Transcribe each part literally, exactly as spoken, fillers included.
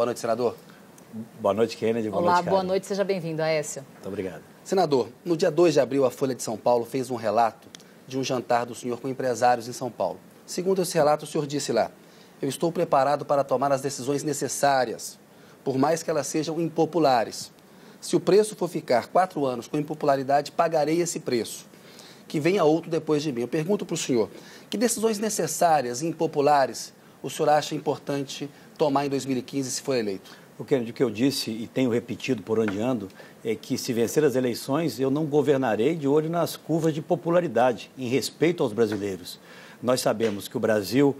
Boa noite, senador. Boa noite, Kennedy. Boa Olá, noite, boa noite. Seja bem-vindo, Aécio. Muito obrigado. Senador, no dia dois de abril, a Folha de São Paulo fez um relato de um jantar do senhor com empresários em São Paulo. Segundo esse relato, o senhor disse lá, eu estou preparado para tomar as decisões necessárias, por mais que elas sejam impopulares. Se o preço for ficar quatro anos com impopularidade, pagarei esse preço. Que venha outro depois de mim. Eu pergunto para o senhor, que decisões necessárias e impopulares o senhor acha importante tomar em dois mil e quinze se for eleito? O que eu disse e tenho repetido por onde ando é que se vencer as eleições eu não governarei de olho nas curvas de popularidade, em respeito aos brasileiros. Nós sabemos que o Brasil,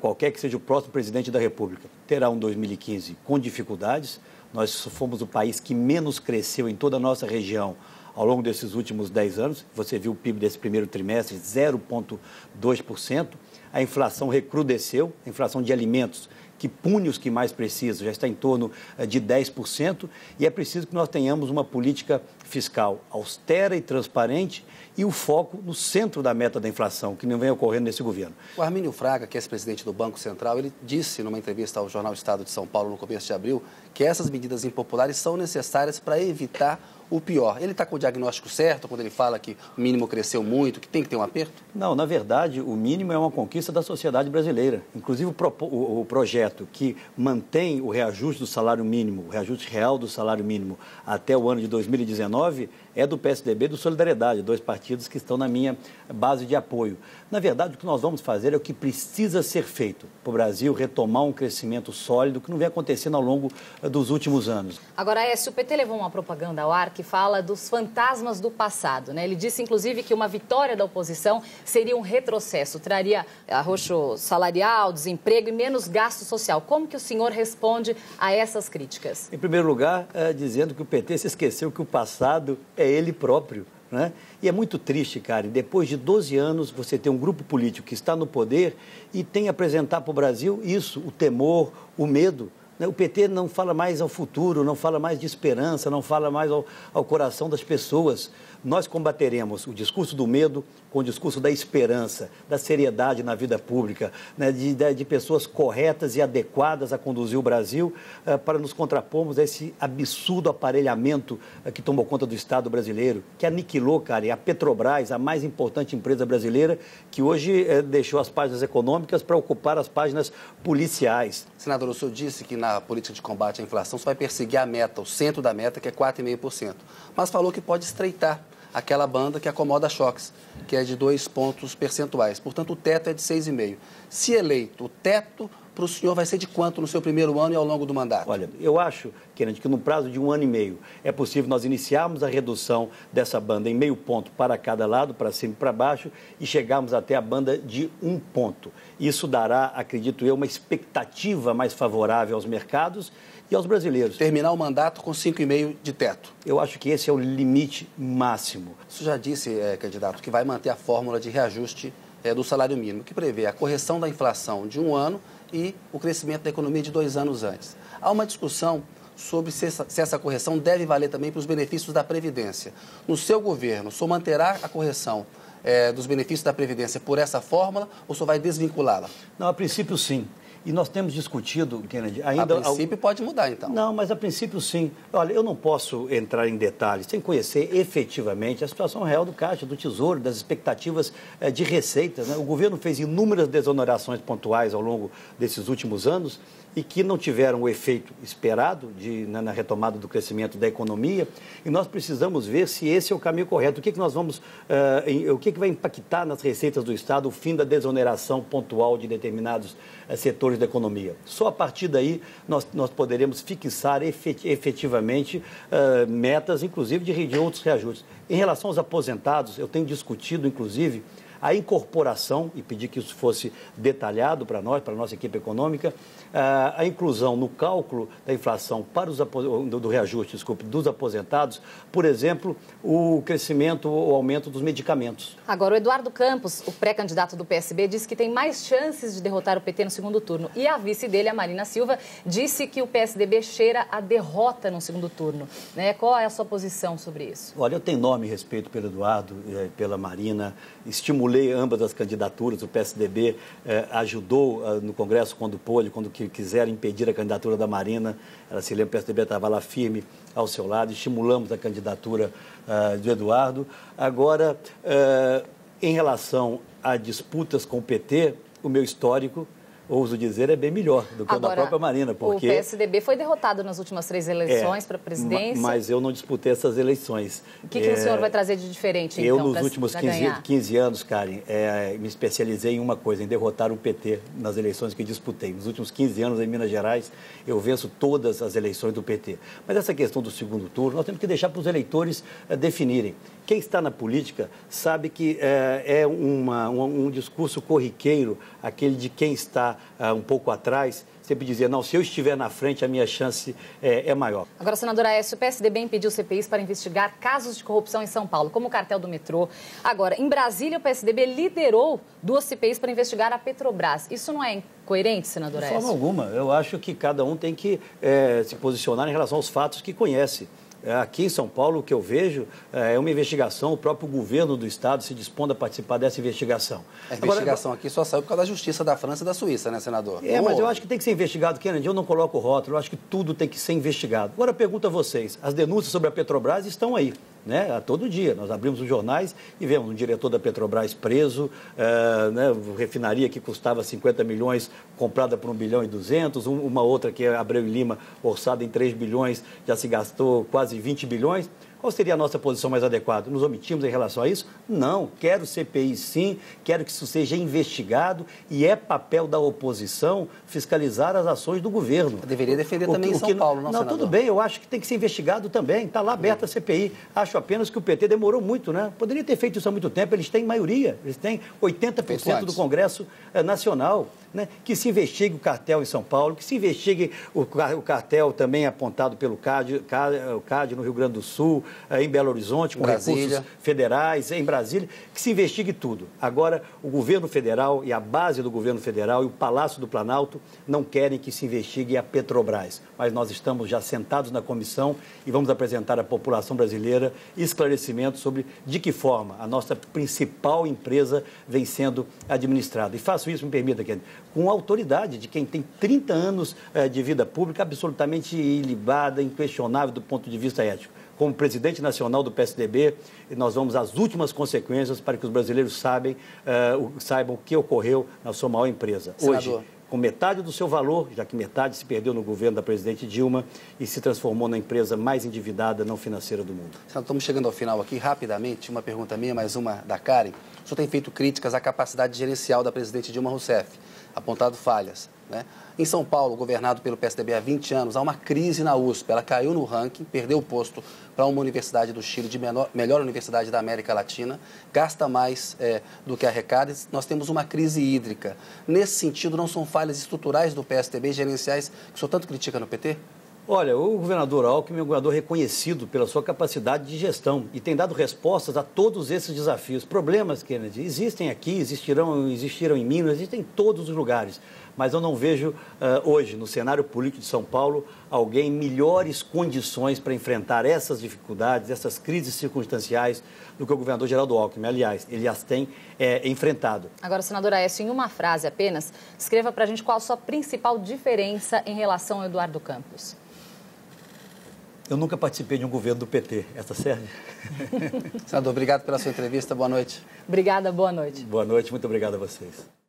qualquer que seja o próximo presidente da República, terá um dois mil e quinze com dificuldades. Nós fomos o país que menos cresceu em toda a nossa região ao longo desses últimos dez anos. Você viu o P I B desse primeiro trimestre, zero vírgula dois por cento. A inflação recrudesceu, a inflação de alimentos, que pune os que mais precisam, já está em torno de dez por cento, e é preciso que nós tenhamos uma política fiscal austera e transparente e o foco no centro da meta da inflação, que não vem ocorrendo nesse governo. O Armínio Fraga, que é ex-presidente do Banco Central, ele disse numa entrevista ao jornal Estado de São Paulo no começo de abril que essas medidas impopulares são necessárias para evitar o pior. Ele está com o diagnóstico certo quando ele fala que o mínimo cresceu muito, que tem que ter um aperto? Não, na verdade, o mínimo é uma conquista da sociedade brasileira. Inclusive, o, propo, o, o projeto que mantém o reajuste do salário mínimo, o reajuste real do salário mínimo até o ano de dois mil e dezenove, é do P S D B e do Solidariedade, dois partidos que estão na minha base de apoio. Na verdade, o que nós vamos fazer é o que precisa ser feito para o Brasil retomar um crescimento sólido que não vem acontecendo ao longo dos últimos anos. Agora, é, se o P T levou uma propaganda ao ar que fala dos fantasmas do passado, né? Ele disse, inclusive, que uma vitória da oposição seria um retrocesso, traria arroxo salarial, desemprego e menos gasto social. Como que o senhor responde a essas críticas? Em primeiro lugar, é, dizendo que o P T se esqueceu que o passado é ele próprio, né? E é muito triste, cara, depois de doze anos você ter um grupo político que está no poder e tem a apresentar para o Brasil isso, o temor, o medo. O P T não fala mais ao futuro, não fala mais de esperança, não fala mais ao, ao coração das pessoas. Nós combateremos o discurso do medo com o discurso da esperança, da seriedade na vida pública, né, de, de pessoas corretas e adequadas a conduzir o Brasil uh, para nos contrapormos a esse absurdo aparelhamento uh, que tomou conta do Estado brasileiro, que aniquilou, cara, a Petrobras, a mais importante empresa brasileira, que hoje uh, deixou as páginas econômicas para ocupar as páginas policiais. Senador, o senhor disse que na a política de combate à inflação só vai perseguir a meta, o centro da meta, que é quatro vírgula cinco por cento. Mas falou que pode estreitar aquela banda que acomoda choques, que é de dois pontos percentuais. Portanto, o teto é de seis vírgula cinco por cento. Se eleito, o teto para o senhor vai ser de quanto no seu primeiro ano e ao longo do mandato? Olha, eu acho, Kennedy, que no prazo de um ano e meio é possível nós iniciarmos a redução dessa banda em meio ponto para cada lado, para cima e para baixo, e chegarmos até a banda de um ponto. Isso dará, acredito eu, uma expectativa mais favorável aos mercados e aos brasileiros. Terminar o mandato com cinco vírgula cinco por cento de teto. Eu acho que esse é o limite máximo. Você já disse, é, candidato, que vai manter a fórmula de reajuste é, do salário mínimo, que prevê a correção da inflação de um ano e o crescimento da economia de dois anos antes. Há uma discussão sobre se essa, se essa correção deve valer também para os benefícios da Previdência. No seu governo, o senhor manterá a correção é, dos benefícios da Previdência por essa fórmula ou o senhor vai desvinculá-la? Não, a princípio sim. E nós temos discutido, Kennedy, ainda... A princípio pode mudar, então. Não, mas a princípio sim. Olha, eu não posso entrar em detalhes sem conhecer efetivamente a situação real do Caixa, do Tesouro, das expectativas de receitas, né? O governo fez inúmeras desonerações pontuais ao longo desses últimos anos e que não tiveram o efeito esperado de, na, na retomada do crescimento da economia. E nós precisamos ver se esse é o caminho correto. O que, que nós vamos... Uh, em, o que, que vai impactar nas receitas do Estado o fim da desoneração pontual de determinados uh, setores da economia. Só a partir daí nós, nós poderemos fixar efetivamente uh, metas, inclusive de, de outros reajustes. Em relação aos aposentados, eu tenho discutido, inclusive, a incorporação, e pedi que isso fosse detalhado para nós, para a nossa equipe econômica, a inclusão no cálculo da inflação para os, do reajuste, desculpe, dos aposentados, por exemplo, o crescimento, o aumento dos medicamentos. Agora, o Eduardo Campos, o pré-candidato do P S B, disse que tem mais chances de derrotar o P T no segundo turno. E a vice dele, a Marina Silva, disse que o P S D B cheira a derrota no segundo turno, né? Qual é a sua posição sobre isso? Olha, eu tenho enorme respeito pelo Eduardo, pela Marina, estimulando estimulei ambas as candidaturas, o P S D B eh, ajudou eh, no Congresso quando pôde, quando que quiseram impedir a candidatura da Marina, ela se lembra, o P S D B estava lá firme ao seu lado, estimulamos a candidatura eh, do Eduardo. Agora, eh, em relação a disputas com o P T, o meu histórico, ouso dizer, é bem melhor do que o da própria Marina, porque... o P S D B foi derrotado nas últimas três eleições é, para a presidência. Mas eu não disputei essas eleições. O que, que é, o senhor vai trazer de diferente, eu, então, nos pra, últimos pra quinze, quinze anos, Karen, é, me especializei em uma coisa, em derrotar o P T nas eleições que disputei. Nos últimos quinze anos, em Minas Gerais, eu venço todas as eleições do P T. Mas essa questão do segundo turno, nós temos que deixar para os eleitores é, definirem. Quem está na política sabe que é, é uma, um, um discurso corriqueiro, aquele de quem está uh, um pouco atrás, sempre dizer, não, se eu estiver na frente, a minha chance é, é maior. Agora, senadora Aécio, o P S D B impediu C P Is para investigar casos de corrupção em São Paulo, como o cartel do metrô. Agora, em Brasília, o P S D B liderou duas C P Is para investigar a Petrobras. Isso não é coerente, senadora Aécio? De forma alguma. Eu acho que cada um tem que é, se posicionar em relação aos fatos que conhece. Aqui em São Paulo, o que eu vejo é uma investigação, o próprio governo do Estado se dispondo a participar dessa investigação. A investigação Agora, aqui só saiu por causa da justiça da França e da Suíça, né, senador? É, mas eu acho que tem que ser investigado, Kennedy, eu não coloco o rótulo, eu acho que tudo tem que ser investigado. Agora, eu pergunto a vocês, as denúncias sobre a Petrobras estão aí, né, a todo dia. Nós abrimos os jornais e vemos um diretor da Petrobras preso, uh, né, refinaria que custava cinquenta milhões, comprada por um bilhão e duzentos, um, uma outra que é Abreu e Lima, orçada em três bilhões, já se gastou quase vinte bilhões. Qual seria a nossa posição mais adequada? Nos omitimos em relação a isso? Não, quero C P I sim, quero que isso seja investigado e é papel da oposição fiscalizar as ações do governo. Eu deveria defender o, também o, em São que, Paulo, não, não senador? Tudo bem, eu acho que tem que ser investigado também, está lá aberta a C P I. Acho apenas que o P T demorou muito, né? Poderia ter feito isso há muito tempo, eles têm maioria, eles têm oitenta por cento do Congresso eh, Nacional, né? Que se investigue o cartel em São Paulo, que se investigue o, o cartel também apontado pelo CAD, CAD no Rio Grande do Sul, em Belo Horizonte, com Brasília. Recursos federais, em Brasília, que se investigue tudo. Agora, o governo federal e a base do governo federal e o Palácio do Planalto não querem que se investigue a Petrobras, mas nós estamos já sentados na comissão e vamos apresentar à população brasileira esclarecimento sobre de que forma a nossa principal empresa vem sendo administrada. E faço isso, me permita, Kennedy, com a autoridade de quem tem trinta anos de vida pública absolutamente ilibada, inquestionável do ponto de vista ético. Como presidente nacional do P S D B, nós vamos às últimas consequências para que os brasileiros saibam, uh, saibam o que ocorreu na sua maior empresa. Senador. Hoje, com metade do seu valor, já que metade se perdeu no governo da presidente Dilma e se transformou na empresa mais endividada não financeira do mundo. Senador, estamos chegando ao final aqui, rapidamente, uma pergunta minha, mais uma da Karen. O senhor tem feito críticas à capacidade gerencial da presidente Dilma Rousseff, apontado falhas, né? Em São Paulo, governado pelo P S D B há vinte anos, há uma crise na U S P. Ela caiu no ranking, perdeu o posto para uma universidade do Chile, de menor, melhor universidade da América Latina, gasta mais é, do que arrecada. Nós temos uma crise hídrica. Nesse sentido, não são falhas estruturais do P S D B, gerenciais, que o senhor tanto critica no P T? Olha, o governador Alckmin é um governador reconhecido pela sua capacidade de gestão e tem dado respostas a todos esses desafios. Problemas, Kennedy, existem aqui, existirão, existiram em Minas, existem em todos os lugares. Mas eu não vejo uh, hoje, no cenário político de São Paulo, alguém em melhores condições para enfrentar essas dificuldades, essas crises circunstanciais do que o governador Geraldo Alckmin. Aliás, ele as tem é, enfrentado. Agora, senadora Aécio, em uma frase apenas, escreva para a gente qual a sua principal diferença em relação ao Eduardo Campos. Eu nunca participei de um governo do P T. Essa serve? Senador, obrigado pela sua entrevista. Boa noite. Obrigada, boa noite. Boa noite, muito obrigado a vocês.